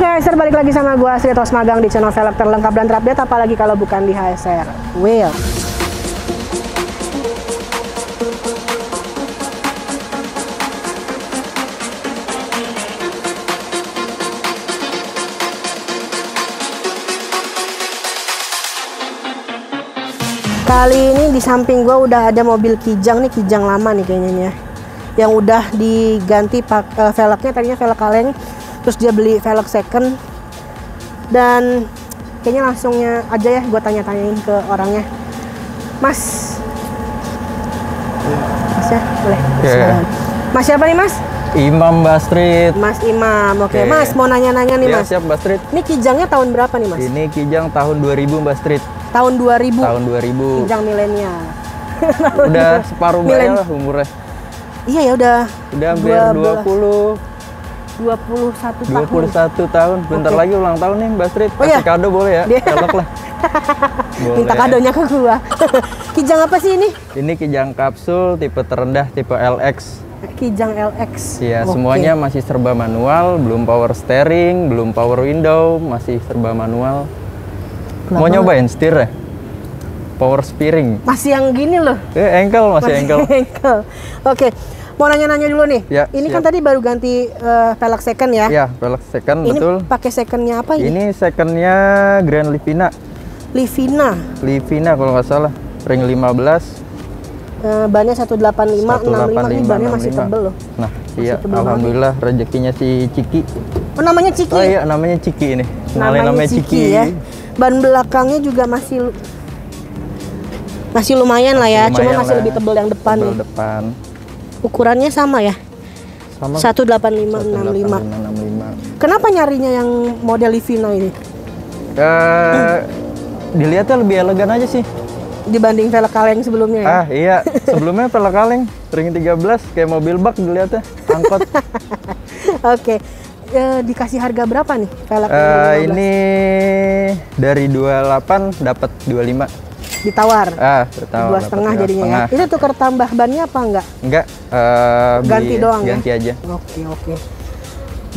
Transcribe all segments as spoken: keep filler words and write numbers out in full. Oke H S R, balik lagi sama gue Astrid Tos magang di channel velg terlengkap dan terupdate, apalagi kalau bukan di H S R Wheel. Kali ini di samping gue udah ada mobil Kijang nih, Kijang lama nih kayaknya, yang udah diganti pak, uh, velgnya. Tadinya velg kaleng, terus dia beli velg second, dan kayaknya langsungnya aja ya gue tanya-tanyain ke orangnya. Mas, Mas ya boleh. Yeah. Mas siapa nih Mas? Imam Basrit. Mas Imam, oke. Okay. Okay. Mas mau nanya-nanya nih ya, Mas. Siap Basrit. Ini Kijangnya tahun berapa nih Mas? Ini Kijang tahun dua ribu Basrit. Tahun dua ribu. Tahun dua ribu. Kijang milenial. Udah separuh bayar lah umurnya. Iya ya udah. Udah hampir dua puluh. dua puluh satu tahun. dua puluh satu tahun. Bentar okay. lagi ulang tahun nih Basrit. Kasih oh, iya? kado boleh ya? Colok lah. Minta kadonya ke gua. Kijang apa sih ini? Ini Kijang kapsul tipe terendah, tipe L X. Kijang L X. Iya, okay. Semuanya masih serba manual, belum power steering, belum power window, masih serba manual. Kenapa? Mau nyobain setirnya? Power steering. Masih yang gini loh. Eh, engkel masih, masih engkel. engkel. Oke. Okay. Mau nanya-nanya dulu nih. Ya, ini siap. Kan tadi baru ganti uh, velg second ya? Iya, velg second ini betul. Ini pakai secondnya apa ini? Ini secondnya Grand Livina. Livina. Livina kalau nggak salah, ring lima belas. Bannya seratus delapan puluh lima, enam puluh lima, ini bannya masih tebel loh. Nah, masih iya, alhamdulillah banget. Rezekinya si Ciki. Oh, namanya Ciki? Oh iya, namanya Ciki ini. Namanya, namanya Ciki, Ciki ya. Ban belakangnya juga masih masih lumayan lah ya, lumayan cuma lah. Masih lebih tebel yang depan. Tebel ya. Depan. Ukurannya sama ya? Sama. seratus delapan puluh lima, enam puluh lima. Kenapa nyarinya yang model Livina ini? Eh, hmm. dilihatnya lebih elegan aja sih. Dibanding velg kaleng sebelumnya ya? Ah iya, sebelumnya velg kaleng ring tiga belas kayak mobil bak dilihatnya, angkot. Oke, okay. e, dikasih harga berapa nih velg e, ini? Dari dua puluh delapan dapat dua puluh lima. Ditawar? Ah, ditawar. dua koma lima jadinya ya? Itu tuker tambah bannya apa enggak? Enggak, e, ganti beli, doang ganti ya? Aja. Oke, oke.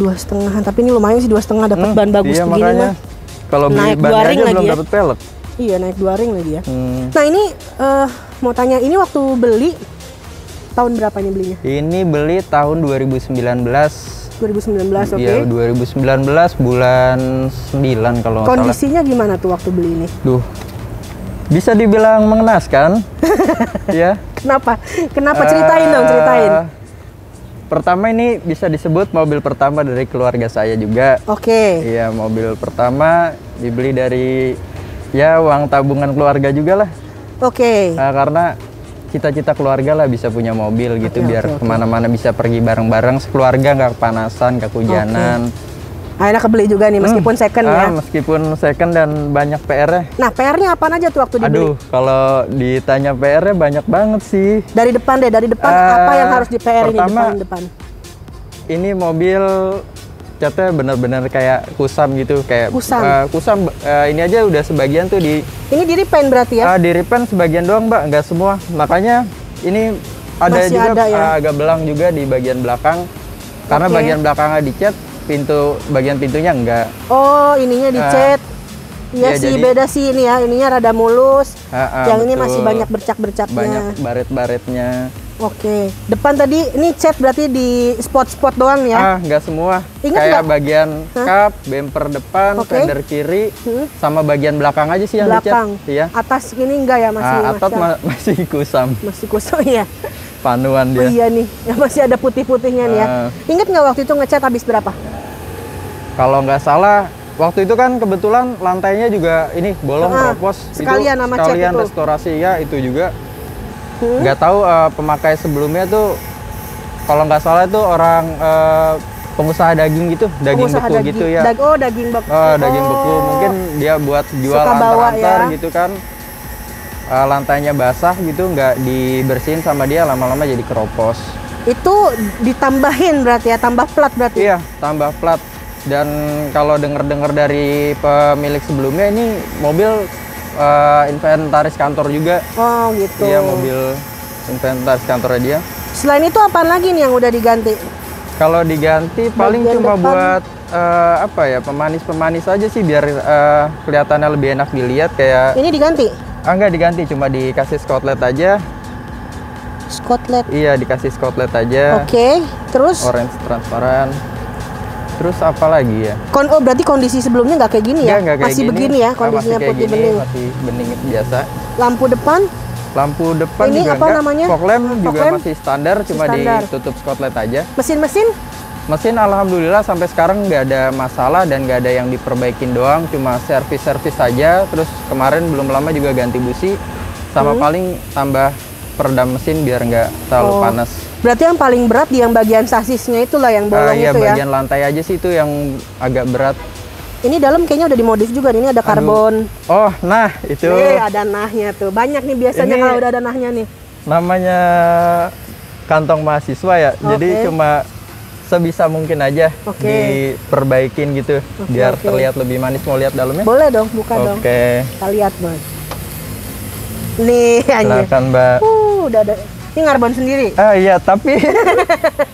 dua koma lima, tapi ini lumayan sih dua koma lima dapat hmm, ban bagus iya, begini mah. Kalau beli bannya belum ya? Dapat pelek. Iya, naik dua ring lagi ya. Hmm. Nah ini uh, mau tanya, ini waktu beli tahun berapa ini belinya? Ini beli tahun dua ribu sembilan belas. dua ribu sembilan belas, oke. Okay. Iya, dua ribu sembilan belas bulan sembilan kalau nggak salah. Kondisinya gimana tuh waktu beli ini? Duh, bisa dibilang mengenaskan. Ya. Kenapa? Kenapa? Ceritain uh, dong, ceritain. Pertama ini bisa disebut mobil pertama dari keluarga saya juga. Oke. Okay. Iya, mobil pertama dibeli dari... ya uang tabungan keluarga juga lah. Oke. Okay. Nah, karena cita-cita keluarga lah bisa punya mobil gitu, okay, biar okay, okay. kemana-mana bisa pergi bareng-bareng sekeluarga, nggak kepanasan, nggak kehujanan. Okay. Akhirnya kebeli juga nih meskipun hmm. second ah, ya. Meskipun second dan banyak P R-nya. Nah P R-nya apa aja tuh waktu dibeli? Aduh, kalau ditanya P R-nya banyak banget sih. Dari depan deh, dari depan uh, apa yang harus di P R-nya depan-depan? Ini mobil catnya bener-bener kayak kusam gitu, kayak kusam, uh, kusam uh, ini aja udah sebagian tuh di ini di repaint berarti ya? Uh, di repaint sebagian doang mbak, nggak semua, makanya ini ada masih juga ada, ya? uh, agak belang juga di bagian belakang karena okay. bagian belakangnya dicat, pintu bagian pintunya enggak. Oh ininya dicat, uh, iya ya, sih jadi, beda sih ini ya, ininya rada mulus, uh, uh, yang betul. Ini masih banyak bercak-bercaknya, banyak baret-baretnya. Oke, depan tadi ini cat berarti di spot-spot doang ya? Ah, nggak semua. Ingat kayak gak? Bagian Hah? Cup, bumper depan, okay. fender kiri, hmm? Sama bagian belakang aja sih yang belakang. Dicat. Iya. Atas ini enggak ya masih? Ah, atas masih, ma masih kusam. Masih kusam ya. Panuan dia. Oh, iya nih, ya, masih ada putih-putihnya nih ya. Uh, Ingat nggak waktu itu ngecat habis berapa? Kalau nggak salah, waktu itu kan kebetulan lantainya juga ini bolong uh, ropos. Sekalian itu, nama sekalian cat restorasi itu. Ya itu juga. Nggak hmm? tahu uh, pemakai sebelumnya tuh kalau nggak salah tuh orang uh, pengusaha daging gitu, daging pengusaha beku daging, gitu ya. Dag oh daging beku. Uh, daging beku oh. mungkin dia buat jual antar-antar ya. Gitu kan. Uh, lantainya basah gitu nggak dibersihin sama dia lama-lama jadi keropos. Itu ditambahin berarti ya, tambah plat berarti. Iya, tambah plat. Dan kalau denger-dengar dari pemilik sebelumnya ini mobil Uh, inventaris kantor juga. Oh gitu. Iya mobil inventaris kantornya dia. Selain itu apaan lagi nih yang udah diganti? Kalau diganti paling bagian cuma depan. Buat uh, apa ya, pemanis-pemanis aja sih biar uh, kelihatannya lebih enak dilihat kayak. Ini diganti? Ah, enggak diganti, cuma dikasih skotlet aja. Skotlet? Iya, dikasih skotlet aja. Oke, okay, terus? Orange transparan. Terus apa lagi ya? Kon oh berarti kondisi sebelumnya nggak kayak gini ya? Nggak, nggak kayak masih gini. Begini ya kondisinya, nah, putih gini, bening. Masih bening biasa. Lampu depan? Lampu depan ini juga apa enggak. Namanya? Fog lamp juga lamp? Masih standar, masih cuma standar. Ditutup skotlet aja. Mesin-mesin? Mesin alhamdulillah sampai sekarang nggak ada masalah dan nggak ada yang diperbaikin doang, cuma servis-servis saja. Terus kemarin belum lama juga ganti busi, sama hmm. paling tambah peredam mesin biar nggak terlalu oh. panas. Berarti yang paling berat di yang bagian sasisnya itulah yang bolong uh, ya, itu ya? Bagian lantai aja sih itu yang agak berat. Ini dalam kayaknya udah dimodif juga nih, ini ada karbon. Aduh. Oh, nah itu. Nih ada nahnya tuh, banyak nih biasanya ini kalau udah ada nahnya nih. Namanya kantong mahasiswa ya, okay. Jadi cuma sebisa mungkin aja okay. diperbaikin gitu, okay, biar okay. terlihat lebih manis. Mau lihat dalamnya? Boleh dong, buka okay. dong. Oke. Kita lihat bang. Nih, silakan mbak. Uh, udah ada. Ini karbon sendiri. Ah iya, tapi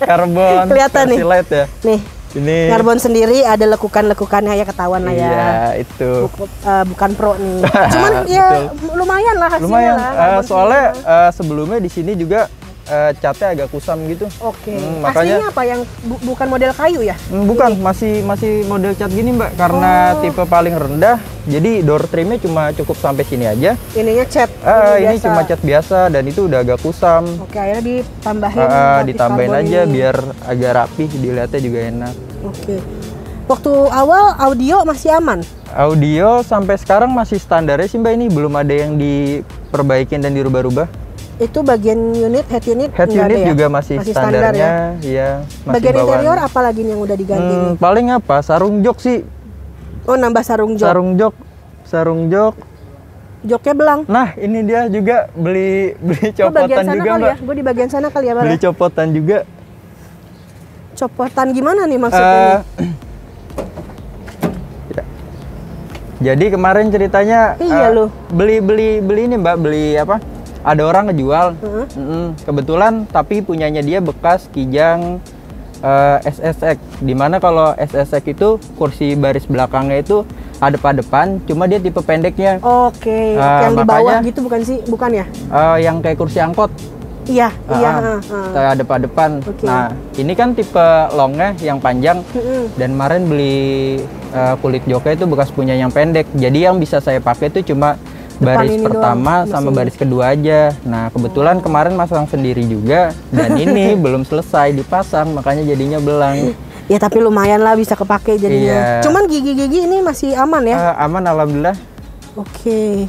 karbon kelihatan nih. Light ya. Nih. Ini karbon sendiri ada lekukan-lekukannya ya, ketahuan lah ya. Iya, itu. Buk, uh, bukan pro nih. Cuman ya lumayan lah hasilnya. Lumayan. Lah, uh, soalnya uh, sebelumnya di sini juga uh, catnya agak kusam gitu. Oke. Okay. Hmm, makanya aslinya apa yang bu bukan model kayu ya? Bukan, ini. masih masih model cat gini, Mbak. Karena oh. tipe paling rendah. Jadi door trimnya cuma cukup sampai sini aja. Ininya cat. Uh, ini, ini cuma cat biasa dan itu udah agak kusam. Oke, akhirnya ditambahin. Uh, ditambahin aja ini. Biar agak rapi, dilihatnya juga enak. Oke. Waktu awal audio masih aman? Audio sampai sekarang masih standarnya sih Mbak, ini belum ada yang diperbaikin dan dirubah-rubah. Itu bagian unit, head unit? Head unit ya? Juga masih, masih standarnya. Standar ya? Ya, masih bagian bawaan. Interior apalagi yang udah diganti? Hmm, paling apa? Sarung jok sih. Oh, nambah sarung jok? Sarung jok. Sarung jok. Joknya belang. Nah, ini dia juga beli beli copotan juga, Mbak. Ya? Gue di bagian sana kali ya, Mbak. Beli copotan juga. Copotan gimana nih maksudnya? Uh, ya. Jadi kemarin ceritanya iya, uh, beli beli beli ini Mbak, beli apa? Ada orang ngejual, uh-huh. mm-hmm. kebetulan tapi punyanya dia bekas Kijang uh, S S X. Dimana kalau S S X itu kursi baris belakangnya itu adep-adepan, cuma dia tipe pendeknya. Oke, okay. uh, yang makanya, di bawah gitu bukan sih? Bukan ya? Uh, yang kayak kursi angkot. Iya, uh, iya. Uh, uh. Adep-adepan. Okay. Nah, ini kan tipe longnya yang panjang. Uh-uh. Dan kemarin beli uh, kulit joknya itu bekas punya yang pendek. Jadi yang bisa saya pakai itu cuma baris pertama doang, sama mesin. Baris kedua aja. Nah kebetulan kemarin masang sendiri juga dan ini belum selesai dipasang, makanya jadinya belang. Ya tapi lumayan lah bisa kepake jadinya. Iya. Cuman gigi-gigi ini masih aman ya? Uh, aman alhamdulillah. Oke.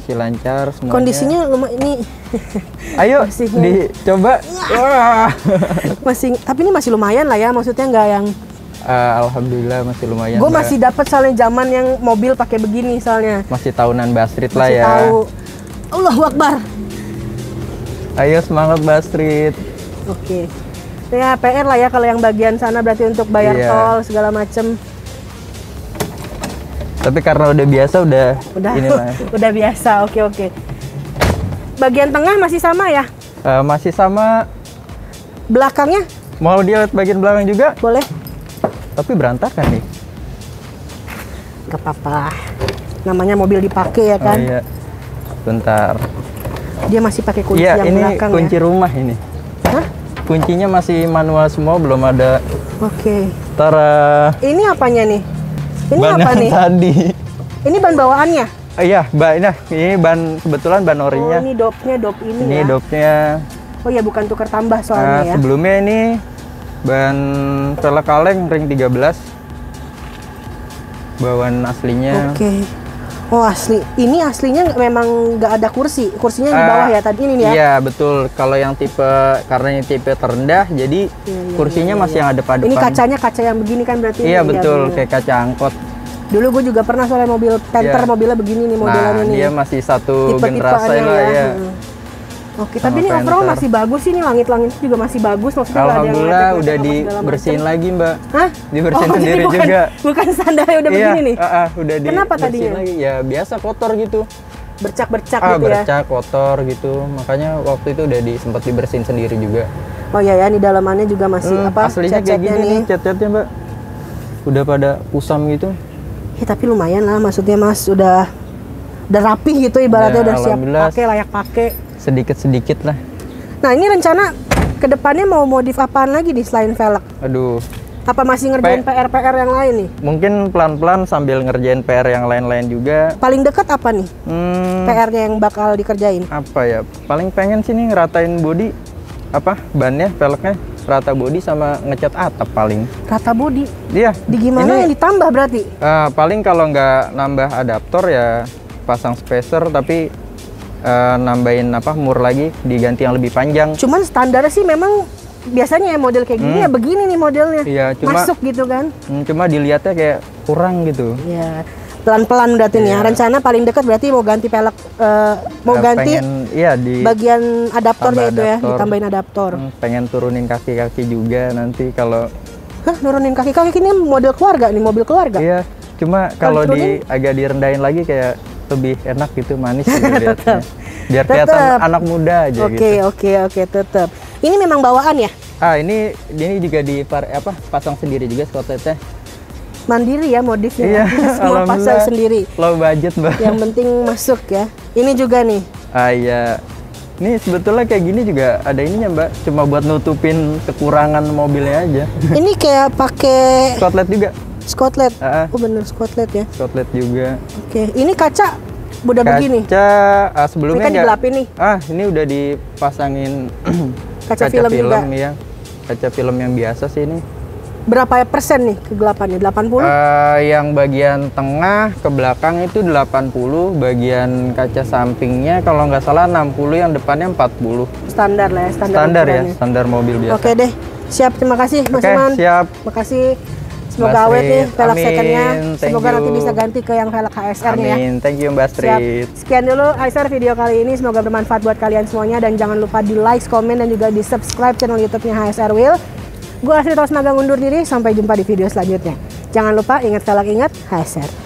Okay. Masih lancar semuanya. Kondisinya lumayan ini. Ayo masih dicoba. Wah. Masih tapi ini masih lumayan lah ya, maksudnya nggak yang. Uh, alhamdulillah masih lumayan. Gue masih dapat soalnya zaman yang mobil pakai begini soalnya. Masih tahunan Basrit lah ya. Tahu. Allahu Akbar. Ayo semangat Basrit. Oke. Okay. Ya P R lah ya kalau yang bagian sana berarti untuk bayar yeah. tol segala macem. Tapi karena udah biasa udah. Udah. Inilah. Udah biasa. Oke okay, oke. Okay. Bagian tengah masih sama ya? Uh, masih sama. Belakangnya? Mau dilihat bagian belakang juga? Boleh. Tapi berantakan nih. Gak apa-apa. Namanya mobil dipakai ya kan? Oh, iya. Bentar. Dia masih pakai kunci ya, yang ini belakang kunci ya? Rumah ini. Hah? Kuncinya masih manual semua, belum ada. Oke. Okay. Tara. Ini apanya nih? Ini ban apa nih? Tadi. Ini ban bawaannya? Oh, iya, ban. Nah, ini ban kebetulan ban orinya. Oh, ini dopnya dop ini. Ini ya. Dopnya. Oh ya, bukan tukar tambah soalnya nah, ya. Sebelumnya ini. Ban pelek kaleng ring tiga belas bawaan aslinya. Oke okay. Oh asli, ini aslinya memang nggak ada kursi, kursinya di bawah uh, ya tadi ini ya? Iya betul, kalau yang tipe, karena ini tipe terendah jadi iya, iya, kursinya iya, masih iya. yang adep-adepan. Ini kacanya kaca yang begini kan berarti? Iya betul, kayak kaca angkot. Dulu gue juga pernah soalnya mobil Panther, yeah. mobilnya begini nih modelannya nah, nih. Dia masih satu generasi lah ya, ya. Hmm. Oke, sama tapi ini overall masih bagus sih, ini langit-langit juga masih bagus. Maksudnya alhamdulillah ada yang udah dibersihin lagi mbak. Hah? Dibersihin oh, sendiri bukan, juga. Bukan sandalnya udah iya, begini nih? Uh, uh, udah kenapa tadinya? Lagi. Ya biasa kotor gitu. Bercak-bercak ah, gitu bercak, ya? Bercak, kotor gitu. Makanya waktu itu udah di, sempat dibersihin sendiri juga. Oh iya ya, di dalamannya juga masih hmm, apa? Aslinya kayak gini nih, cat-catnya mbak. udah pada pusam gitu. Ya tapi lumayan lah, maksudnya Mas udah udah rapih gitu ibaratnya, udah, udah siap pakai, layak pakai. Sedikit-sedikit lah. Nah ini rencana kedepannya mau modif apaan lagi nih selain velg? Aduh. Apa masih ngerjain P R P R yang lain nih? Mungkin pelan-pelan sambil ngerjain P R yang lain-lain juga. Paling dekat apa nih? Hmm, P R-nya yang bakal dikerjain? Apa ya? Paling pengen sih nih ngeratain body, apa bannya, velgnya rata body sama ngecat atap paling. Rata body? Iya. Di gimana ini, yang ditambah berarti? Uh, paling kalau nggak nambah adaptor ya pasang spacer, tapi uh, nambahin apa mur lagi, diganti yang lebih panjang. Cuman standarnya sih memang biasanya ya model kayak gini hmm. ya begini nih modelnya, ya, cuma, masuk gitu kan. Hmm, cuma dilihatnya kayak kurang gitu. Ya pelan-pelan berarti ya. Nih rencana paling dekat berarti mau ganti pelek, uh, mau ya, ganti pengen, ya, di bagian adaptornya itu adaptor. Ya ditambahin adaptor. Hmm, pengen turunin kaki-kaki juga nanti kalau. Hah, nurunin kaki-kaki ini model keluarga nih, mobil keluarga. Iya, cuma kalau di agak direndahin lagi kayak lebih enak gitu, manis gitu lihatnya. Biar kelihatan anak muda aja. Oke, gitu. Oke, oke, tetap. Ini memang bawaan ya? Ah, ini ini juga di apa pasang sendiri juga skotletnya. Mandiri ya modifnya. Iya, semua pasang sendiri. Low budget banget. Yang penting masuk ya. Ini juga nih. Ah iya. Ini sebetulnya kayak gini juga ada ininya, Mbak. Cuma buat nutupin kekurangan mobilnya aja. Ini kayak pakai skotlet juga. Skotlet. Uh -uh. Oh bener skotlet ya. Skotlet juga. Oke, ini kaca udah kaca, begini. Kaca ah, sebelumnya ini kan digelapin nih. Ah, ini udah dipasangin kaca, kaca film, film juga. Ya, kaca film yang biasa sih ini. Berapa persen nih kegelapannya? delapan puluh? Uh, yang bagian tengah ke belakang itu delapan puluh, bagian kaca sampingnya kalau nggak salah enam puluh, yang depannya empat puluh. Standar lah ya, standar, standar ya, standar mobil biasa. Oke deh, siap, terima kasih Mas Iman. Oke, siap. Makasih. Semoga awet nih velg secondnya, semoga you. Nanti bisa ganti ke yang velg H S R-nya. Amin, ya. Thank you Mbak Astrid. Sekian dulu H S R video kali ini, semoga bermanfaat buat kalian semuanya. Dan jangan lupa di like, komen, dan juga di subscribe channel YouTube-nya H S R Wheel. Gue Astrid Rosnaga undur diri, sampai jumpa di video selanjutnya. Jangan lupa ingat velg, ingat H S R.